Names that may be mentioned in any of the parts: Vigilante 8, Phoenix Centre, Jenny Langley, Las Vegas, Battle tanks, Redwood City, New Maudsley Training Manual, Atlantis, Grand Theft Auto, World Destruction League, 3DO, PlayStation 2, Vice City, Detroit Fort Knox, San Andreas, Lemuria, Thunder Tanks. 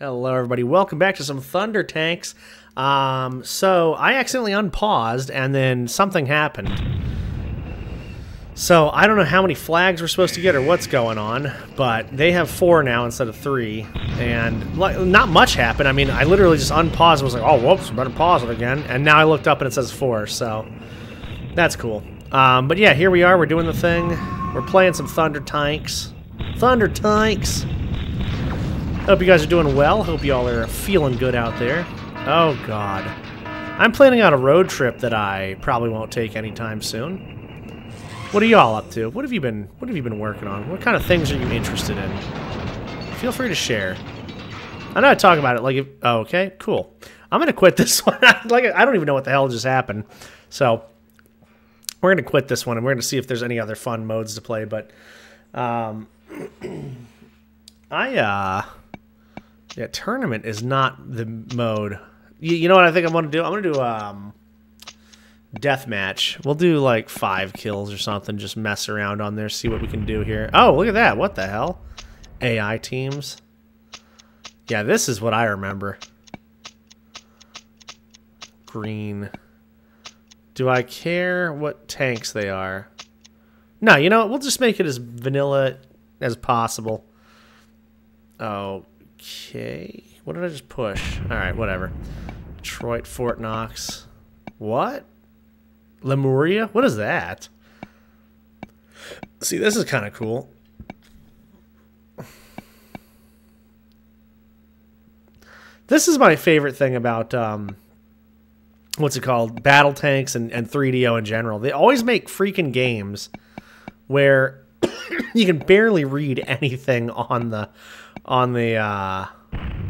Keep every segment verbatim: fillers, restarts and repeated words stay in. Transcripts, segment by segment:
Hello everybody, welcome back to some Thunder Tanks. Um, so, I accidentally unpaused and then something happened. So, I don't know how many flags we're supposed to get or what's going on, but they have four now instead of three. And not much happened. I mean, I literally just unpaused and was like, oh, whoops, better pause it again. And now I looked up and it says four, so that's cool. Um, but yeah, here we are, we're doing the thing. We're playing some Thunder Tanks. Thunder Tanks! Hope you guys are doing well. Hope y'all are feeling good out there. Oh, God. I'm planning out a road trip that I probably won't take anytime soon. What are y'all up to? What have you been What have you been working on? What kind of things are you interested in? Feel free to share. I know I talk about it. Like, if, oh, okay, cool. I'm gonna quit this one. Like, I don't even know what the hell just happened. So, we're gonna quit this one, and we're gonna see if there's any other fun modes to play. But, um, I uh. Yeah, tournament is not the mode. You, you know what I think I'm going to do? I'm going to do um, deathmatch. We'll do like five kills or something. Just mess around on there, see what we can do here. Oh, look at that. What the hell? A I teams. Yeah, this is what I remember. Green. Do I care what tanks they are? No, you know what? We'll just make it as vanilla as possible. Oh, okay, what did I just push? Alright, whatever. Detroit Fort Knox. What? Lemuria? What is that? See, this is kind of cool. This is my favorite thing about, um, what's it called? Battle tanks and, and three D O in general. They always make freaking games where you can barely read anything on the... on the, uh,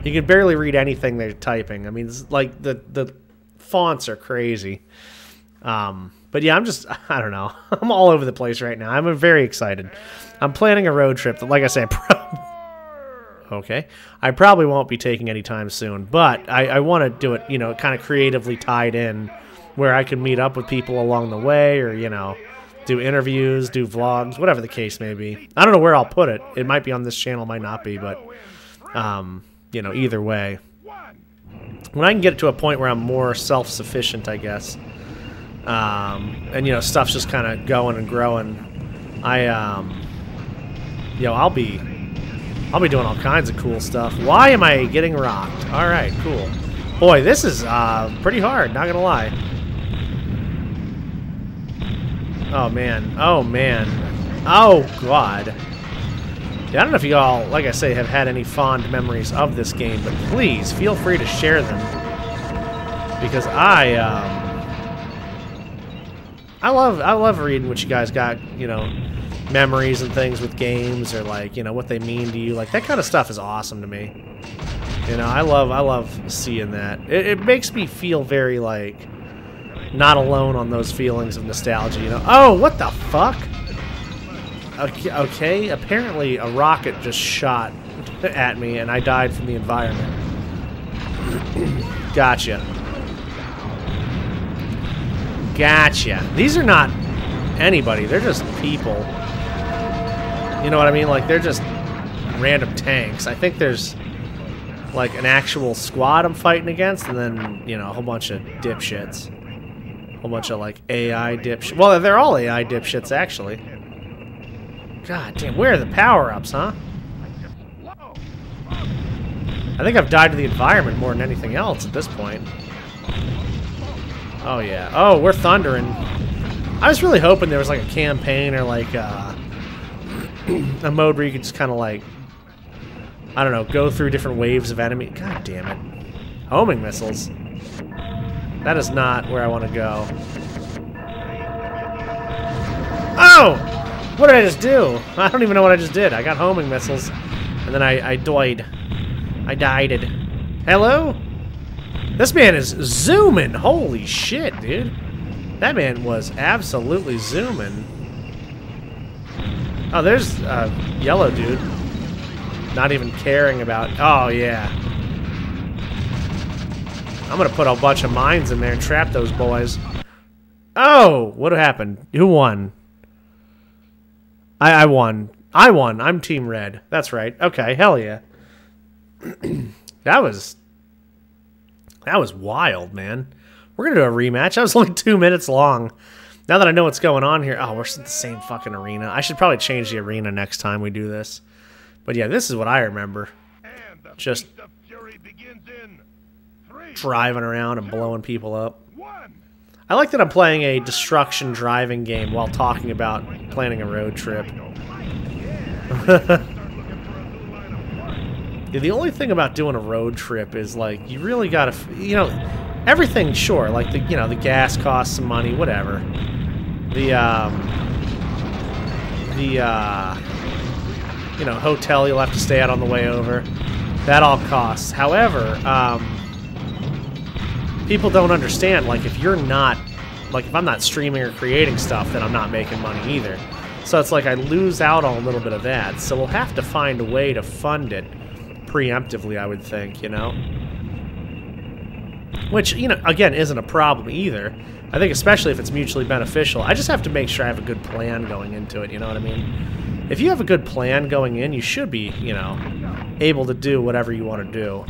you can barely read anything they're typing. I mean, it's like, the, the fonts are crazy. Um, but yeah, I'm just, I don't know. I'm all over the place right now. I'm very excited. I'm planning a road trip that, like I say, okay. I probably won't be taking any time soon, but I, I want to do it, you know, kind of creatively tied in where I can meet up with people along the way or, you know, do interviews, do vlogs, whatever the case may be. I don't know where I'll put it. It might be on this channel, might not be, but, um, you know, either way. When I can get it to a point where I'm more self-sufficient, I guess, um, and, you know, stuff's just kind of going and growing, I, um, you know, I'll be, I'll be doing all kinds of cool stuff. Why am I getting rocked? All right, cool. Boy, this is, uh, pretty hard, not gonna lie. Oh, man. Oh, man. Oh, God. Yeah, I don't know if you all, like I say, have had any fond memories of this game, but please feel free to share them. Because I, um... I love, I love reading what you guys got, you know, memories and things with games, or, like, you know, what they mean to you. Like, that kind of stuff is awesome to me. You know, I love, I love seeing that. It, it makes me feel very, like... not alone on those feelings of nostalgia, you know. Oh, what the fuck? Okay, okay. Apparently a rocket just shot at me and I died from the environment. Gotcha. Gotcha. These are not anybody. They're just people. You know what I mean? Like, they're just random tanks. I think there's... like an actual squad I'm fighting against and then, you know, a whole bunch of dipshits. Whole bunch of, like, A I dipshits. Well, they're all A I dipshits, actually. God damn, where are the power-ups, huh? I think I've died to the environment more than anything else at this point. Oh, yeah. Oh, we're thundering. I was really hoping there was, like, a campaign or, like, uh, a mode where you could just kind of, like, I don't know, go through different waves of enemy. God damn it. Homing missiles. That is not where I want to go. Oh! What did I just do? I don't even know what I just did. I got homing missiles, and then I, I died. I died. Hello? This man is zooming. Holy shit, dude. That man was absolutely zooming. Oh, there's a yellow dude. Not even caring about... oh, yeah. I'm gonna put a bunch of mines in there and trap those boys. Oh! What happened? Who won? I, I won. I won. I'm Team Red. That's right. Okay, hell yeah. That was... That was wild, man. We're going to do a rematch. That was only two minutes long. Now that I know what's going on here... Oh, we're still in the same fucking arena. I should probably change the arena next time we do this. But yeah, this is what I remember. Just... driving around and blowing people up. I like that I'm playing a destruction driving game while talking about planning a road trip. Yeah, the only thing about doing a road trip is, like, you really gotta, you know, everything, sure, like, the, you know, the gas costs some money, whatever. The, um, the, uh, you know, hotel you'll have to stay at on the way over. That all costs. However, um... people don't understand, like, if you're not, like, if I'm not streaming or creating stuff, then I'm not making money either. So it's like I lose out on a little bit of that. So we'll have to find a way to fund it preemptively, I would think, you know? Which, you know, again, isn't a problem either. I think especially if it's mutually beneficial. I just have to make sure I have a good plan going into it, you know what I mean? If you have a good plan going in, you should be, you know, able to do whatever you want to do.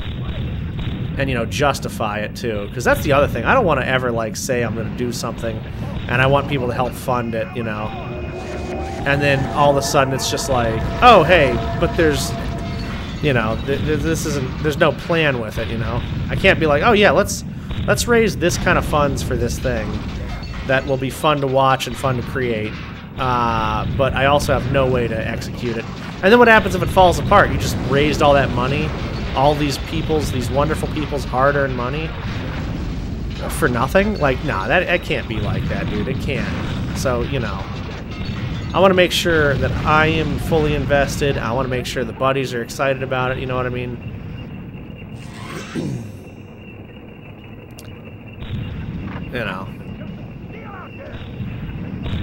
And, you know, justify it, too. Because that's the other thing. I don't want to ever, like, say I'm going to do something and I want people to help fund it, you know. And then all of a sudden it's just like, oh, hey, but there's, you know, th th this isn't, there's no plan with it, you know. I can't be like, oh, yeah, let's, let's raise this kind of funds for this thing that will be fun to watch and fun to create. Uh, but I also have no way to execute it. And then what happens if it falls apart? You just raised all that money, all these people's, these wonderful people's hard-earned money for nothing? Like, nah, that, that can't be like that, dude. It can't. So, you know, I want to make sure that I am fully invested. I want to make sure the buddies are excited about it. You know what I mean? You know.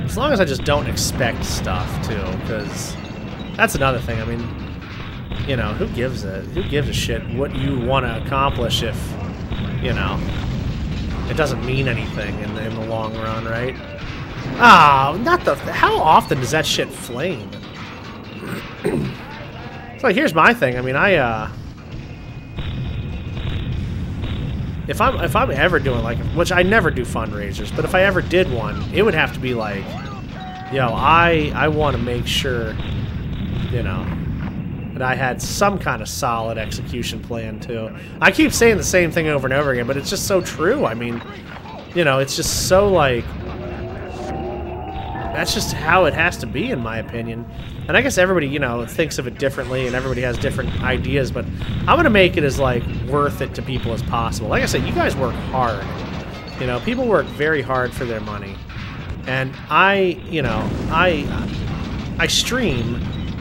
As long as I just don't expect stuff, too, because that's another thing. I mean... you know, who gives a who gives a shit what you want to accomplish if, you know, it doesn't mean anything in the, in the long run, right? Oh, not the... How often does that shit flame? So here's my thing. I mean, I uh, if I'm if I'm ever doing, like, which I never do fundraisers, but if I ever did one, it would have to be like, you know, I I want to make sure, you know, and I had some kind of solid execution plan, too. I keep saying the same thing over and over again, but it's just so true. I mean, you know, it's just so, like... that's just how it has to be, in my opinion. And I guess everybody, you know, thinks of it differently, and everybody has different ideas, but I'm going to make it as, like, worth it to people as possible. Like I said, you guys work hard. You know, people work very hard for their money. And I, you know, I, I stream...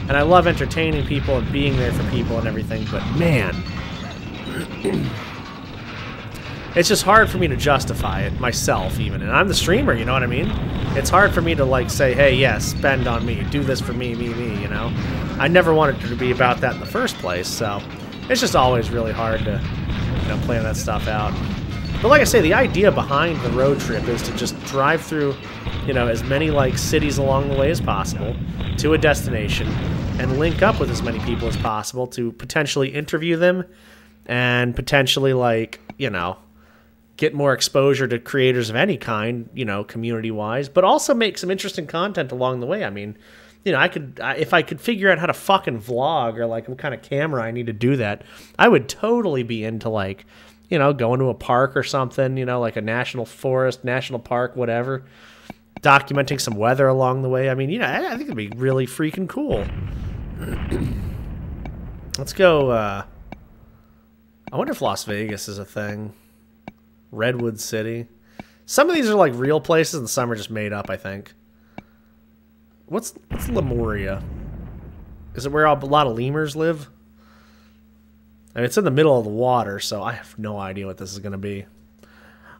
and I love entertaining people and being there for people and everything, but man, it's just hard for me to justify it myself, even. And I'm the streamer, you know what I mean? It's hard for me to, like, say, hey, yes, yeah, spend on me, do this for me, me, me, you know? I never wanted it to be about that in the first place, so it's just always really hard to, you know, plan that stuff out. But like I say, the idea behind the road trip is to just drive through, you know, as many, like, cities along the way as possible to a destination and link up with as many people as possible to potentially interview them and potentially, like, you know, get more exposure to creators of any kind, you know, community-wise, but also make some interesting content along the way. I mean, you know, I could, if I could figure out how to fucking vlog or, like, what kind of camera I need to do that, I would totally be into, like, you know, going to a park or something, you know, like a national forest, national park, whatever. Documenting some weather along the way. I mean, you know, I, I think it'd be really freaking cool. Let's go, uh... I wonder if Las Vegas is a thing. Redwood City. Some of these are, like, real places and some are just made up, I think. What's, what's Lemuria? Is it where a lot of lemurs live? I mean, it's in the middle of the water, so I have no idea what this is going to be.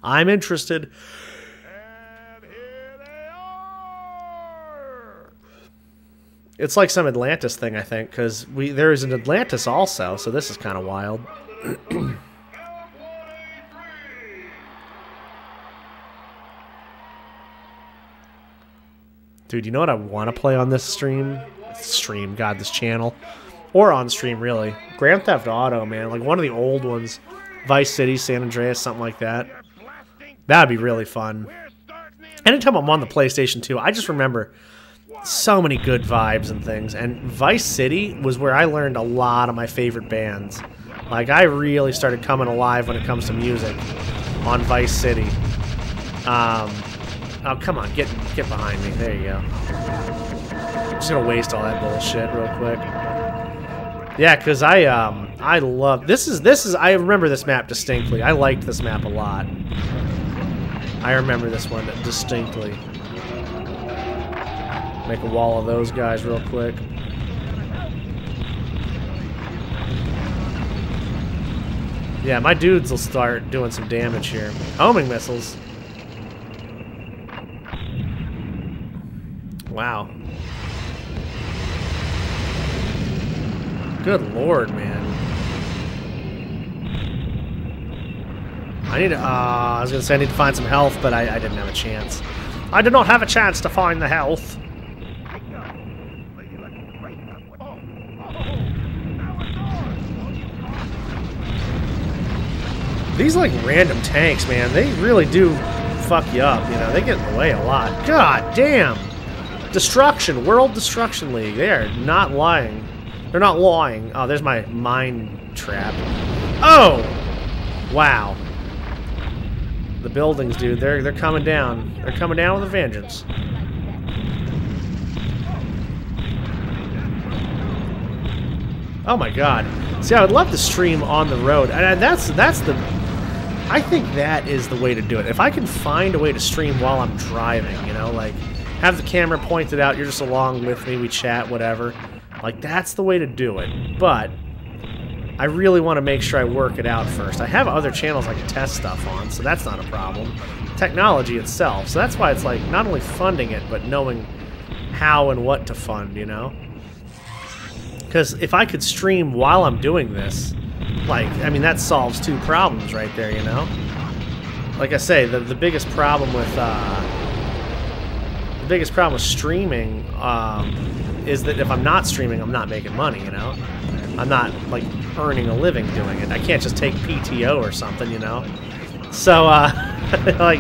I'm interested. And here they are. It's like some Atlantis thing, I think, because we there is an Atlantis also, so this is kind of wild. Dude, you know what I want to play on this stream? Stream, God, this channel. or on stream, really. Grand Theft Auto, man, like one of the old ones. Vice City, San Andreas, something like that. That'd be really fun. Anytime I'm on the PlayStation two, I just remember so many good vibes and things, and Vice City was where I learned a lot of my favorite bands. Like, I really started coming alive when it comes to music on Vice City. Um, oh, come on, get get behind me. There you go. I'm just gonna waste all that bullshit real quick. Yeah, because I, um, I love... This is, this is... I remember this map distinctly. I liked this map a lot. I remember this one distinctly. Make a wall of those guys real quick. Yeah, my dudes will start doing some damage here. Homing missiles. Wow. Good lord, man. I need to, uh, I was gonna say I need to find some health, but I, I didn't have a chance. I did not have a chance to find the health. These, like, random tanks, man, they really do fuck you up, you know. They get in the way a lot. God damn! Destruction, World Destruction League. They are not lying. They're not lying. Oh, there's my mine trap. Oh! Wow. The buildings, dude, they're, they're coming down. They're coming down with a vengeance. Oh my god. See, I would love to stream on the road, and that's, that's the... I think that is the way to do it. If I can find a way to stream while I'm driving, you know, like, have the camera pointed out, you're just along with me, we chat, whatever. Like, that's the way to do it. But I really want to make sure I work it out first. I have other channels I can test stuff on, so that's not a problem. Technology itself. So that's why it's, like, not only funding it, but knowing how and what to fund, you know? Because if I could stream while I'm doing this, like, I mean, that solves two problems right there, you know? Like I say, the, the biggest problem with, uh, the biggest problem with streaming um, is that if I'm not streaming, I'm not making money, you know? I'm not, like, earning a living doing it. I can't just take P T O or something, you know? So, uh, like,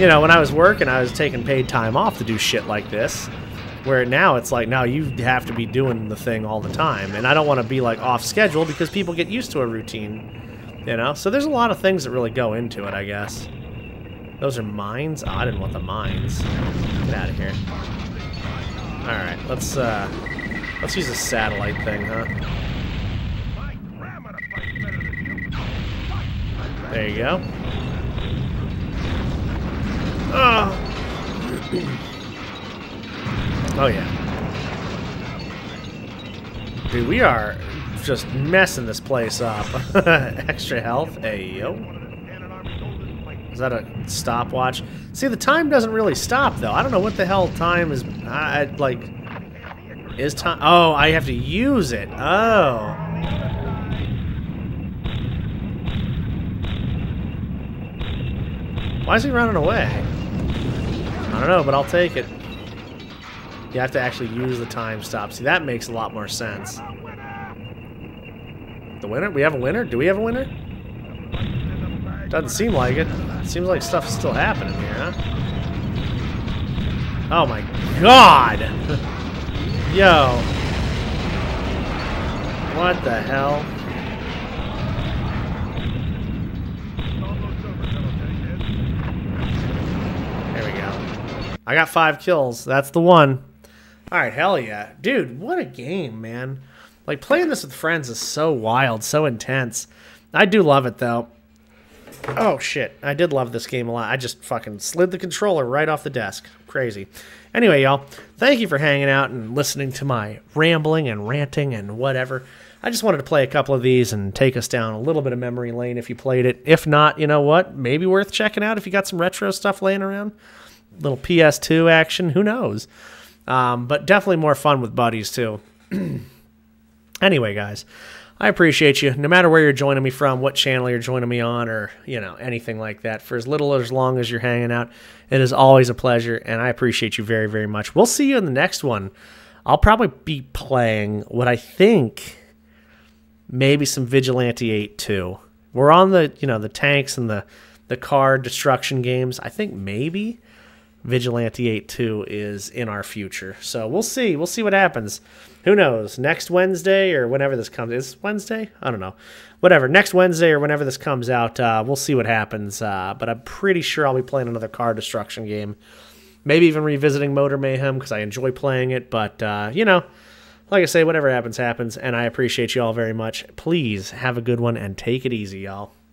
you know, when I was working, I was taking paid time off to do shit like this. Where now it's like, now you have to be doing the thing all the time. And I don't want to be, like, off schedule because people get used to a routine, you know? So there's a lot of things that really go into it, I guess. Those are mines? Oh, I didn't want the mines. Get out of here. Alright, let's, uh... let's use a satellite thing, huh? There you go. Oh! Oh, yeah. Dude, we are just messing this place up. Extra health. Hey, yo. Is that a stopwatch? See, the time doesn't really stop, though. I don't know what the hell time is. I, like, is time... Oh, I have to use it. Oh. Why is he running away? I don't know, but I'll take it. You have to actually use the time stop. See, that makes a lot more sense. The winner? We have a winner? Do we have a winner? Doesn't seem like it. It seems like stuff's still happening here, huh? Oh my god! Yo. What the hell? There we go. I got five kills. That's the one. Alright, hell yeah. Dude, what a game, man. Like, playing this with friends is so wild, so intense. I do love it, though. Oh, shit. I did love this game a lot. I just fucking slid the controller right off the desk. Crazy. Anyway, y'all, thank you for hanging out and listening to my rambling and ranting and whatever. I just wanted to play a couple of these and take us down a little bit of memory lane if you played it. If not, you know what? Maybe worth checking out if you got some retro stuff laying around. Little P S two action. Who knows? Um, but definitely more fun with buddies, too. Anyway, guys, I appreciate you. No matter where you're joining me from, what channel you're joining me on, or, you know, anything like that. For as little or as long as you're hanging out, it is always a pleasure, and I appreciate you very, very much. We'll see you in the next one. I'll probably be playing what I think maybe some Vigilante eight too. We're on the, you know, the tanks and the, the car destruction games. I think maybe Vigilante eight too is in our future. So we'll see. We'll see what happens. Who knows? Next Wednesday or whenever this comes. Is this Wednesday? I don't know. Whatever. Next Wednesday or whenever this comes out, uh, we'll see what happens. Uh, but I'm pretty sure I'll be playing another car destruction game. Maybe even revisiting Motor Mayhem because I enjoy playing it. But, uh, you know, like I say, whatever happens, happens. And I appreciate you all very much. Please have a good one and take it easy, y'all.